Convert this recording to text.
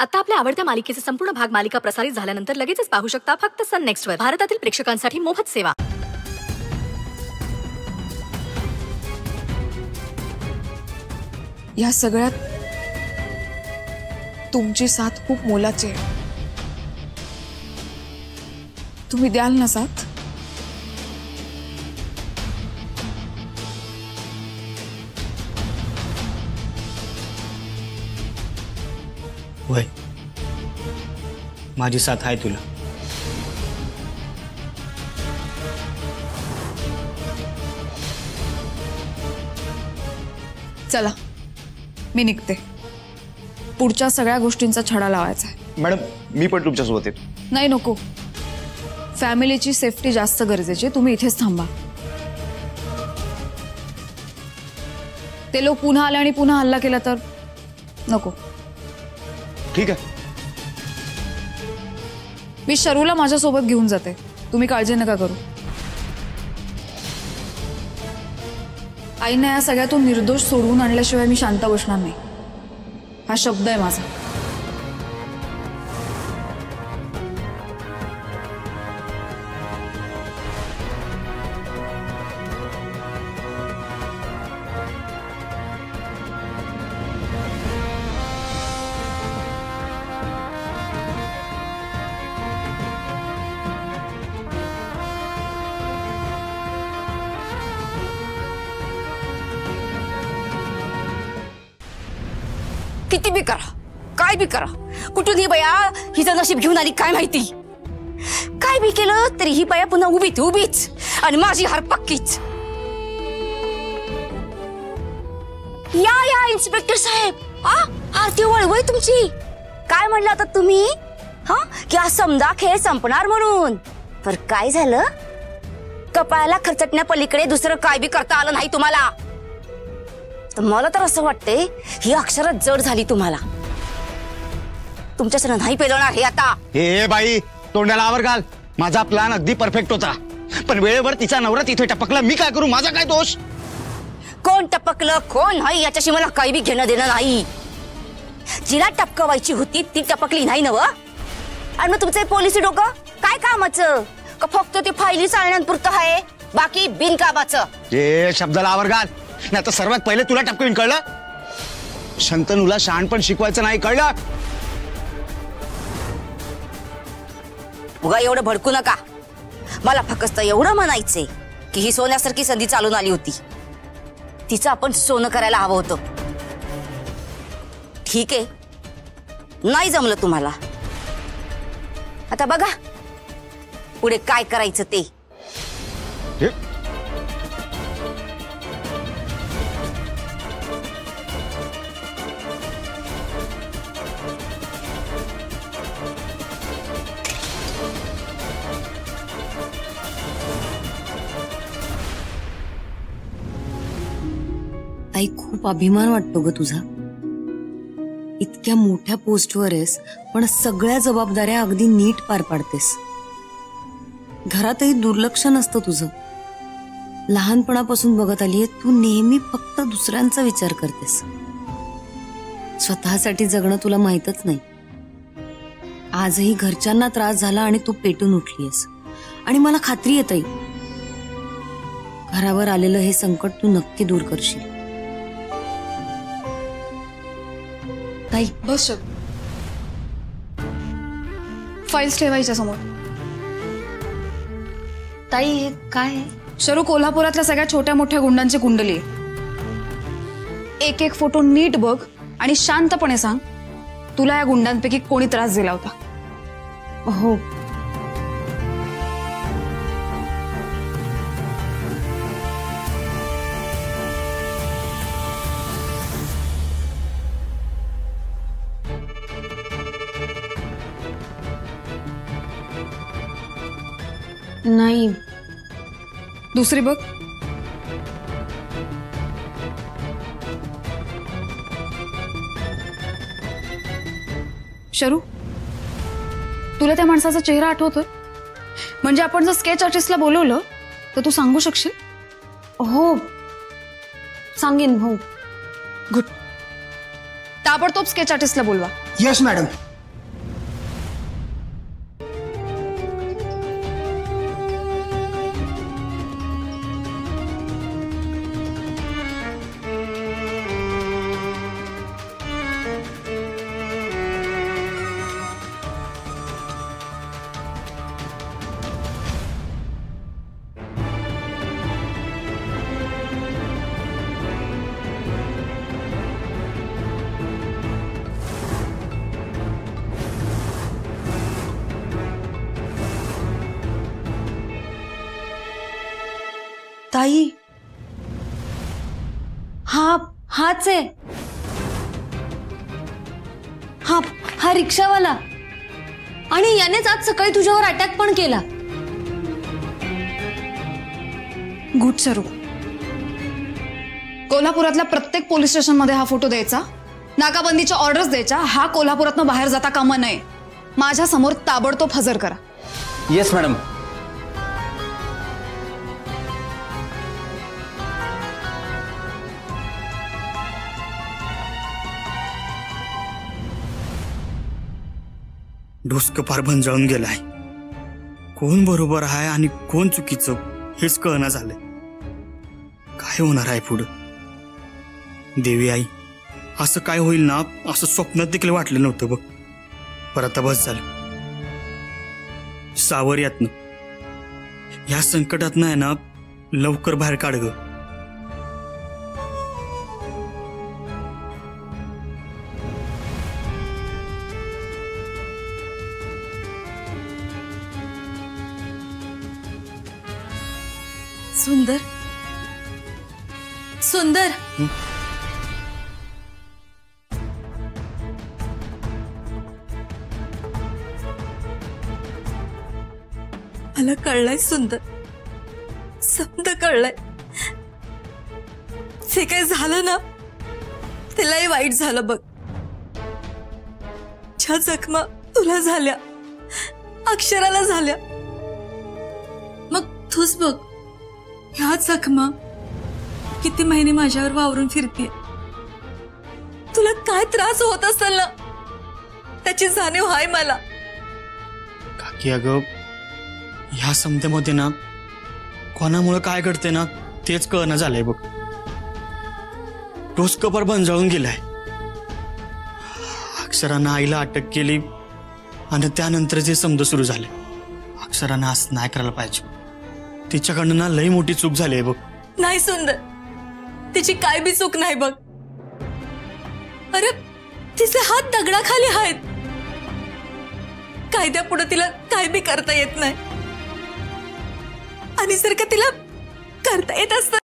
आता आपल्या आवडत्या मालिकेचे संपूर्ण भाग मालिका प्रसारित झाल्यानंतर लगेचच पाहू शकता फक्त सन नेक्स्ट वर। भारतातील प्रेक्षकांसाठी मोफत सेवा। या सगळ्यात तुमची साथ खूप मोलाची आहे। तुम्ही द्याल ना साथ? वय माझी साथ आहे तुला। चला मी निघते, पुढच्या सगळ्या गोष्टींचा छडा लावायचा आहे। मॅडम मी पण तुमच्या सोबत येतो। नाही नको, फॅमिलीची सेफ्टी जास्त गरजेची। तुम्ही इथेच थांबा, ते लोक पुन्हा आले आणि पुन्हा हल्ला केला तर नको। ठीक है, मी शरूला माझ्या सोबत घेऊन जाते, तुम्ही काळजी नका करू। आईने या सगळ्यातून निर्दोष सोडवून आणल्याशिवाय मी शांत बसणार नाही, हा शब्द आहे माझा। किती भी करा, काय भी करा, कुठून ही बया हिचं नशीब घेऊन आली काय माहिती। काय भी केलं तरी ही बया पुन्हा उभीच आणि माझी हार पक्कीच। या इन्स्पेक्टर साहेब, आरती वळवय तुमची। काय म्हणलं आता तुम्ही की हा समजा खेळ संपणार म्हणून, पर काय झालं? कपाळाला खरचटण्या पलीकडे दुसरं काय भी करता आलं नाही तुम्हाला। मला तर असं वाटते ही अक्षरात जड झाली तुम्हाला, तुमच्यासह नाही पेलवणार हे आता। हे बाई तोंडाला आवर घाल, माझा प्लॅन अगदी परफेक्ट होता, पण वेळेवर तिचा नवरा तिथे टपकला। मी काय करू, माझा काय दोष? कोण टपकलं कोण नाही याच्याशी मला काही बी घेणं देणं नाही। जिला टपकवायची होती ती टपकली नाही नव, आणि मग तुमचं पोलिसी डोकं काय कामाचं? का फक्त ते फायली चालण्यापुरतं आहे, बाकी बिनकामाचं। हे शब्दाला आवर घाल, नाही तर सर्वात पहिले तुला टपकवीन, कळलं? शंतनूला शहाणपण शिकवायचं नाही, कळलं? उगा एवढं भडकू नका। मला फक्त एवढं म्हणायचंय की ही सोन्यासारखी संधी चालून आली होती, तिचं आपण सोनं करायला हवं होतं। ठीक आहे, नाही जमलं तुम्हाला, आता बघा पुढे काय करायचं ते। आई खूप अभिमान वाटतो ग तुझा, इतक्या मोठ्या पोस्टवर आहेस पण सगळ्या जबाबदाऱ्या अगदी नीट पार पाडतेस। घरातही दुर्लक्ष नसतं तुझं, लहानपणापासून बघत आलीये तू नेहमी फक्त दुसऱ्यांचा विचार करतेस, स्वतःसाठी जगणं तुला माहीतच नाही। आजही घरच्यांना त्रास झाला आणि तू पेटून उठलीयस, आणि मला खात्री आहे ताई घरावर आलेलं हे संकट तू नक्की दूर करशील। बस फाइल्स ठेवायच्या समोर। ताई हे काय? शरू कोल्हापुरातल्या सगळ्या छोट्या मोठ्या गुंडांचे गुंडली, एक एक फोटो नीट बघ आणि शांतपणे सांग तुला या गुंडांपैकी कोणी त्रास दिला होता। हो नाही, दुसरी बघ। शरू तुला त्या माणसाचा चेहरा आठवतो? म्हणजे आपण जर स्केच आर्टिस्टला बोलवलं तर तू सांगू शकशील? हो सांगेन भाऊ। गुड, ताबडतोब स्केच आर्टिस्टला बोलवा। Yes madam. ताई, हाथ से, हा रिक्षावाला, आणि यानेच आज सकाळी तुझ्यावर अटॅक पण केला। गुड सरू, कोल्हापुरातल्या प्रत्येक पोलीस स्टेशन मध्ये हा फोटो द्यायचा, नाकाबंदीच्या ऑर्डर्स द्यायचा, हा कोल्हापुरातून बाहेर जाता कामा नये, माझ्या समोर ताबडतोब हजर करा। Yes madam. ढुसक फार भंजाळून गेलाय, कोण बरोबर आहे आणि कोण चुकीचं हेच कळना झाले। काय होणार आहे पुढे? देवी आई, असं काय होईल ना असं स्वप्नात देखील वाटलं नव्हतं बघ। पर आता बस झालं, सावर यातनं, या संकटातनं आहे ना लवकर बाहेर काढ ग। सुंदर, सुंदर, मला कळलंय सुंदर, समद कळलंय, जे काही झालं ना तिलाही वाईट झालं बघ। ज्या जखमा तुला झाल्या अक्षराला झाल्या, मग तूच बघ ह्या जखमा किती महिने माझ्यावर वावरून फिरते। तुला काय त्रास होत असेल ना त्याची जाणीव आहे मला। काकी अगं, ह्या समतेमध्ये ना कोणामुळे काय घडते ना तेच कळना झालंय बघ। डोसकपर भंजाळून गेलाय, अक्षरानं आईला अटक केली आणि त्यानंतर जे समज सुरू झाले। अक्षरानं असं नाही करायला पाहिजे, तिच्याकडनं ना लई मोठी चूक झाली आहे बघ। नाही सुंदर, तिची काय बी चूक नाही बघ। अरे तिचे हात दगडाखाली आहेत, कायद्यापुढे तिला काय बी करता येत नाही, आणि जर का तिला करता येत असतं